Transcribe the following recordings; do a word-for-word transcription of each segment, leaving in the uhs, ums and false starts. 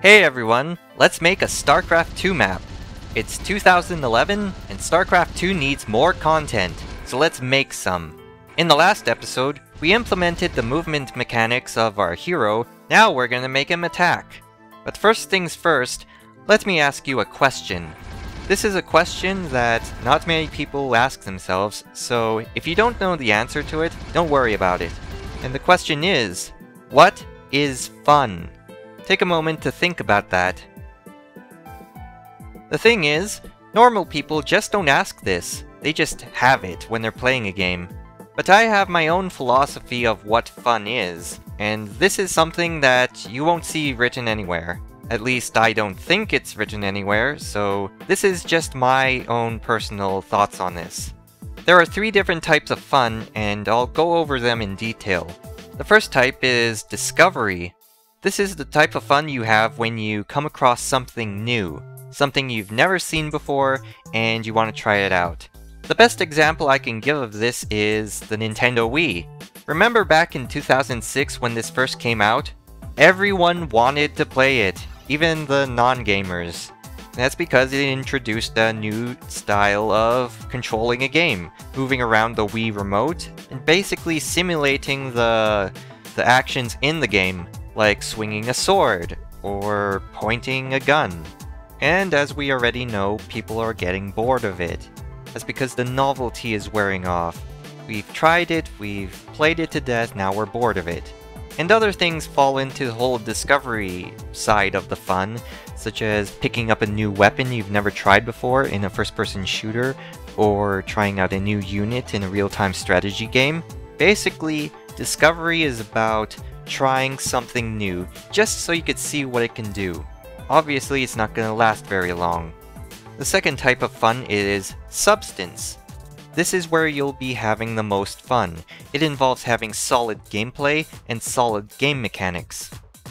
Hey everyone, let's make a StarCraft two map. It's two thousand eleven and StarCraft two needs more content, so let's make some. In the last episode, we implemented the movement mechanics of our hero, now we're gonna make him attack. But first things first, let me ask you a question. This is a question that not many people ask themselves, so if you don't know the answer to it, don't worry about it. And the question is, what is fun? Take a moment to think about that. The thing is, normal people just don't ask this. They just have it when they're playing a game. But I have my own philosophy of what fun is, and this is something that you won't see written anywhere. At least I don't think it's written anywhere, so this is just my own personal thoughts on this. There are three different types of fun, and I'll go over them in detail. The first type is discovery. This is the type of fun you have when you come across something new, something you've never seen before, and you want to try it out. The best example I can give of this is the Nintendo Wii. Remember back in two thousand six when this first came out? Everyone wanted to play it, even the non-gamers. That's because it introduced a new style of controlling a game, moving around the Wii Remote, and basically simulating the, the actions in the game, like swinging a sword, or pointing a gun. And as we already know, people are getting bored of it. That's because the novelty is wearing off. We've tried it, we've played it to death, now we're bored of it. And other things fall into the whole discovery side of the fun, such as picking up a new weapon you've never tried before in a first-person shooter, or trying out a new unit in a real-time strategy game. Basically, discovery is about trying something new, just so you could see what it can do. Obviously, it's not going to last very long. The second type of fun is substance. This is where you'll be having the most fun. It involves having solid gameplay and solid game mechanics.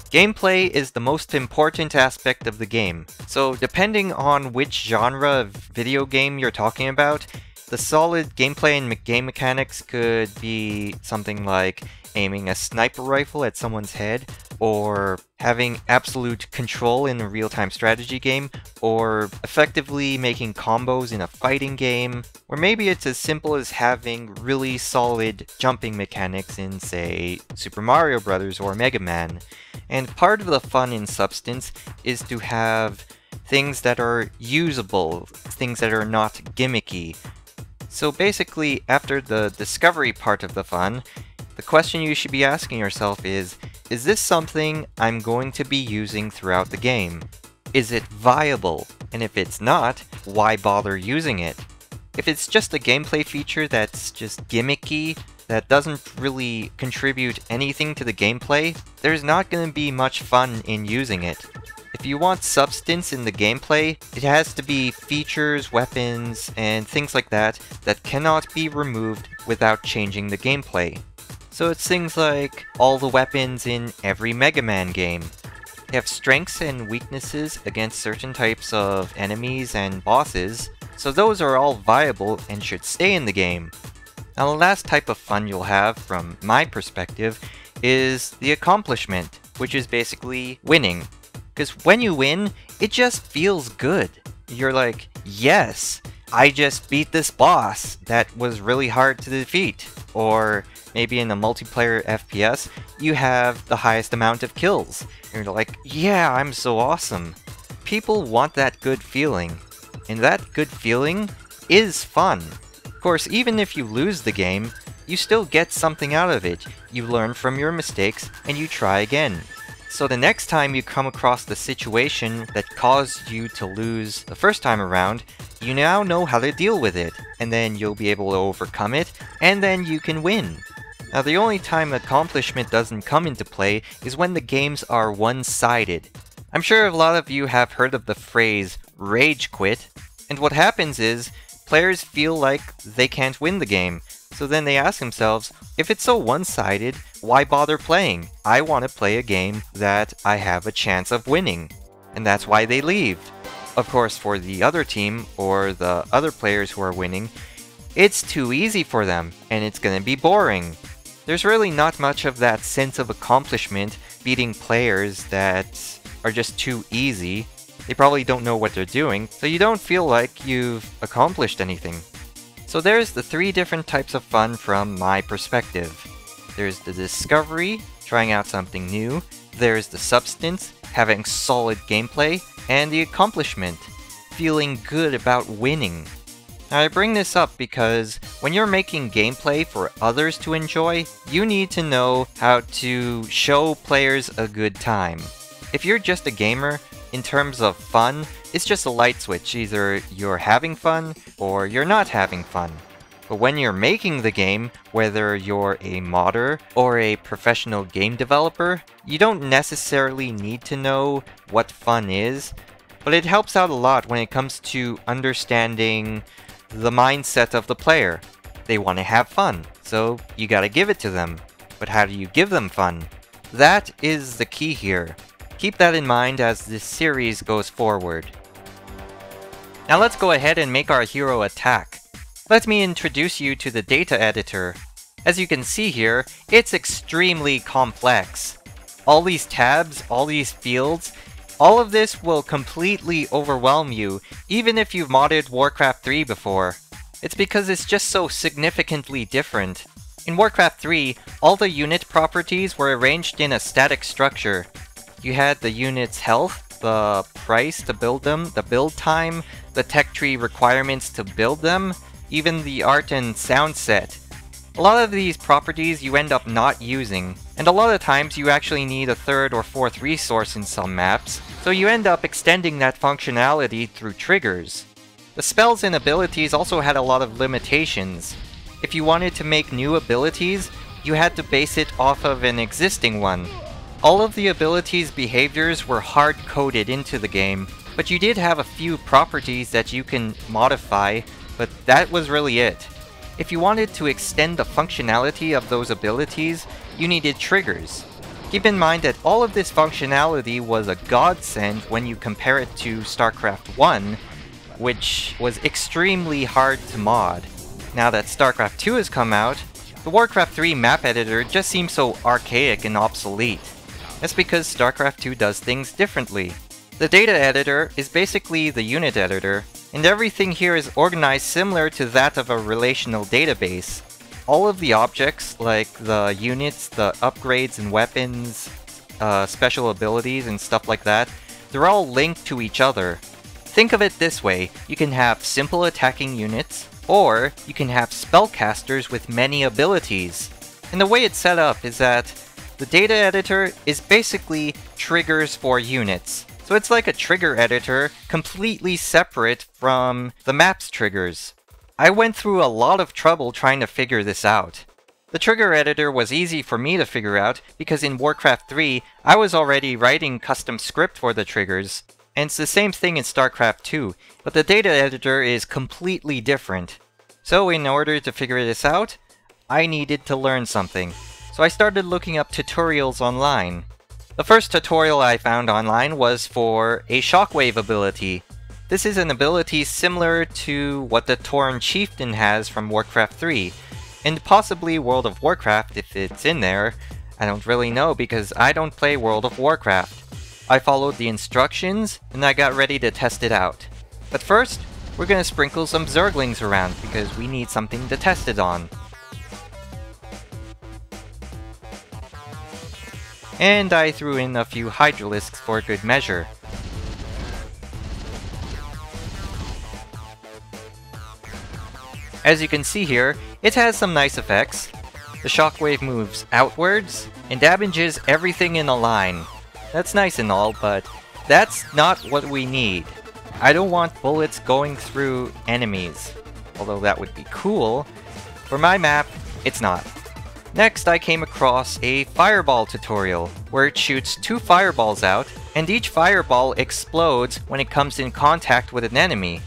Gameplay is the most important aspect of the game, so depending on which genre of video game you're talking about, the solid gameplay and game mechanics could be something like aiming a sniper rifle at someone's head, or having absolute control in a real-time strategy game, or effectively making combos in a fighting game, or maybe it's as simple as having really solid jumping mechanics in, say, Super Mario Bros. Or Mega Man. And part of the fun in substance is to have things that are usable, things that are not gimmicky. So basically, after the discovery part of the fun, the question you should be asking yourself is, is this something I'm going to be using throughout the game? Is it viable? And if it's not, why bother using it? If it's just a gameplay feature that's just gimmicky, that doesn't really contribute anything to the gameplay, there's not going to be much fun in using it. If you want substance in the gameplay, it has to be features, weapons, and things like that that cannot be removed without changing the gameplay. So it's things like all the weapons in every Mega Man game. They have strengths and weaknesses against certain types of enemies and bosses, so those are all viable and should stay in the game. Now the last type of fun you'll have, from my perspective, is the accomplishment, which is basically winning. Because when you win, it just feels good. You're like, yes, I just beat this boss that was really hard to defeat. Or maybe in a multiplayer F P S, you have the highest amount of kills. And you're like, yeah, I'm so awesome. People want that good feeling. And that good feeling is fun. Of course, even if you lose the game, you still get something out of it. You learn from your mistakes and you try again. So the next time you come across the situation that caused you to lose the first time around, you now know how to deal with it, and then you'll be able to overcome it, and then you can win. Now the only time accomplishment doesn't come into play is when the games are one-sided. I'm sure a lot of you have heard of the phrase rage quit, and what happens is players feel like they can't win the game, So then they ask themselves, if it's so one-sided, why bother playing? I want to play a game that I have a chance of winning. And that's why they leave. Of course, for the other team or the other players who are winning, it's too easy for them, and it's gonna be boring. There's really not much of that sense of accomplishment beating players that are just too easy. They probably don't know what they're doing, so you don't feel like you've accomplished anything. So there's the three different types of fun from my perspective. There's the discovery, trying out something new. There's the substance, having solid gameplay, and the accomplishment, feeling good about winning. Now I bring this up because when you're making gameplay for others to enjoy, you need to know how to show players a good time. If you're just a gamer, in terms of fun, it's just a light switch. Either you're having fun or you're not having fun. But when you're making the game, whether you're a modder or a professional game developer, you don't necessarily need to know what fun is, but it helps out a lot when it comes to understanding the mindset of the player. They want to have fun, so you gotta give it to them. But how do you give them fun? That is the key here. Keep that in mind as this series goes forward. Now let's go ahead and make our hero attack. Let me introduce you to the data editor. As you can see here, it's extremely complex. All these tabs, all these fields, all of this will completely overwhelm you, even if you've modded Warcraft three before. It's because it's just so significantly different. In Warcraft three, all the unit properties were arranged in a static structure. You had the unit's health, the price to build them, the build time, the tech tree requirements to build them, even the art and sound set. A lot of these properties you end up not using, and a lot of times you actually need a third or fourth resource in some maps, so you end up extending that functionality through triggers. The spells and abilities also had a lot of limitations. If you wanted to make new abilities, you had to base it off of an existing one. All of the abilities' behaviors were hard-coded into the game, but you did have a few properties that you can modify, but that was really it. If you wanted to extend the functionality of those abilities, you needed triggers. Keep in mind that all of this functionality was a godsend when you compare it to StarCraft one, which was extremely hard to mod. Now that StarCraft two has come out, the Warcraft three map editor just seems so archaic and obsolete. That's because StarCraft two does things differently. The data editor is basically the unit editor, and everything here is organized similar to that of a relational database. All of the objects, like the units, the upgrades and weapons, uh, special abilities and stuff like that, they're all linked to each other. Think of it this way, you can have simple attacking units, or you can have spellcasters with many abilities. And the way it's set up is that the data editor is basically triggers for units. So it's like a trigger editor, completely separate from the map's triggers. I went through a lot of trouble trying to figure this out. The trigger editor was easy for me to figure out because in Warcraft three, I was already writing custom script for the triggers. And it's the same thing in StarCraft two, but the data editor is completely different. So in order to figure this out, I needed to learn something. So I started looking up tutorials online. The first tutorial I found online was for a shockwave ability. This is an ability similar to what the Tauren Chieftain has from Warcraft three, and possibly World of Warcraft if it's in there. I don't really know because I don't play World of Warcraft. I followed the instructions and I got ready to test it out. But first, we're gonna sprinkle some Zerglings around because we need something to test it on. And I threw in a few Hydralisks for good measure. As you can see here, it has some nice effects. The shockwave moves outwards and damages everything in a line. That's nice and all, but that's not what we need. I don't want bullets going through enemies, although that would be cool. For my map, it's not. Next, I came across a fireball tutorial, where it shoots two fireballs out, and each fireball explodes when it comes in contact with an enemy.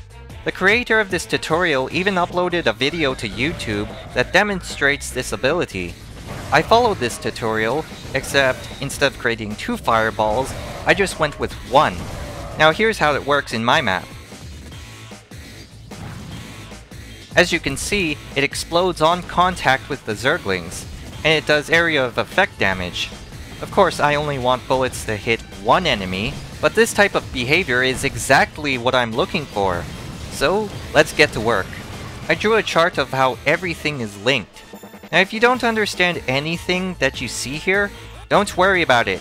The creator of this tutorial even uploaded a video to YouTube that demonstrates this ability. I followed this tutorial, except instead of creating two fireballs, I just went with one. Now here's how it works in my map. As you can see, it explodes on contact with the Zerglings, and it does area of effect damage. Of course, I only want bullets to hit one enemy, but this type of behavior is exactly what I'm looking for. So, let's get to work. I drew a chart of how everything is linked. Now, if you don't understand anything that you see here, don't worry about it.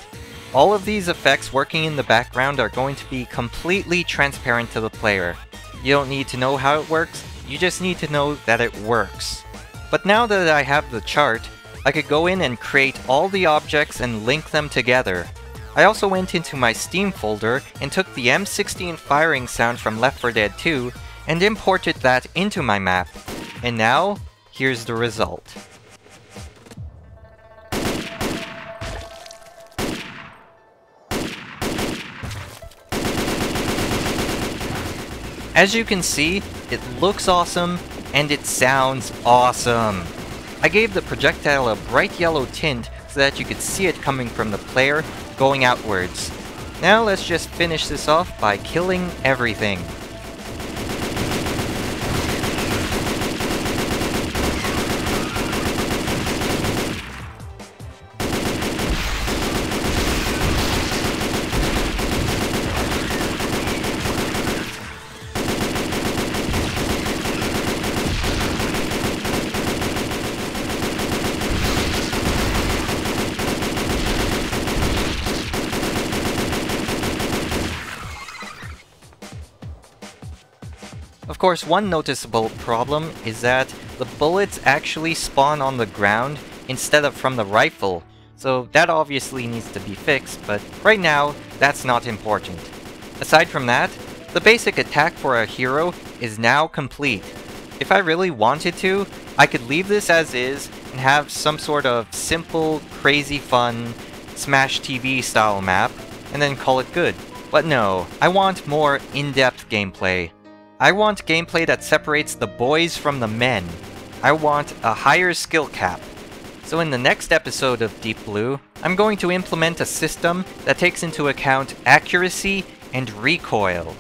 All of these effects working in the background are going to be completely transparent to the player. You don't need to know how it works, you just need to know that it works. But now that I have the chart, I could go in and create all the objects and link them together. I also went into my Steam folder and took the M sixteen firing sound from Left four Dead two and imported that into my map. And now, here's the result. As you can see, it looks awesome and it sounds awesome. I gave the projectile a bright yellow tint so that you could see it coming from the player going outwards. Now let's just finish this off by killing everything. Of course, one noticeable problem is that the bullets actually spawn on the ground instead of from the rifle, so that obviously needs to be fixed, but right now, that's not important. Aside from that, the basic attack for a hero is now complete. If I really wanted to, I could leave this as is and have some sort of simple, crazy fun, Smash T V style map, and then call it good. But no, I want more in-depth gameplay. I want gameplay that separates the boys from the men. I want a higher skill cap. So in the next episode of Deep Blue, I'm going to implement a system that takes into account accuracy and recoil.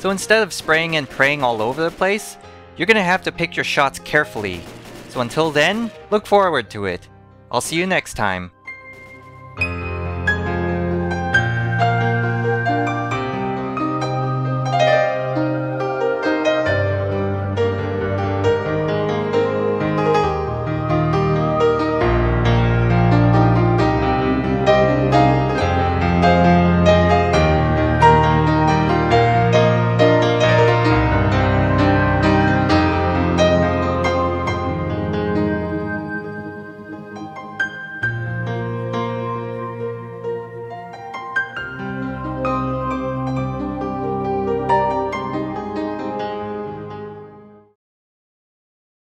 So instead of spraying and praying all over the place, you're gonna have to pick your shots carefully. So until then, look forward to it. I'll see you next time.